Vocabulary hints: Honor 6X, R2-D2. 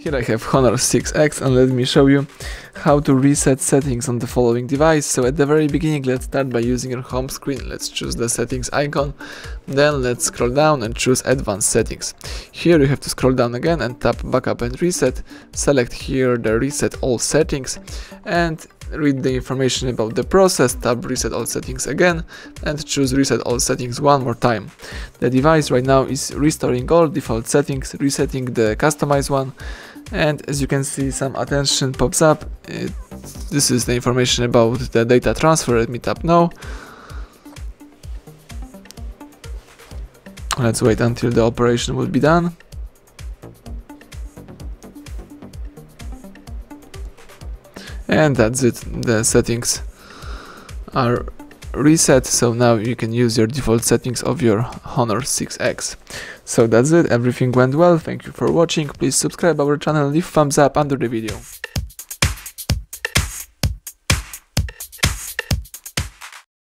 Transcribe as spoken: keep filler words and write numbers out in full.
Here I have Honor six X, and let me show you how to reset settings on the following device. So at the very beginning, let's start by using your home screen. Let's choose the settings icon, then let's scroll down and choose advanced settings. Here you have to scroll down again and tap backup and reset. Select here the reset all settings and read the information about the process, tap reset all settings again and choose reset all settings one more time. The device right now is restoring all default settings, resetting the customized one, and as you can see some attention pops up. It, this is the information about the data transfer. Let me tap no. Let's wait until the operation will be done. And that's it, the settings are reset, so now you can use your default settings of your Honor six X. So that's it, everything went well, thank you for watching, please subscribe our channel, leave thumbs up under the video.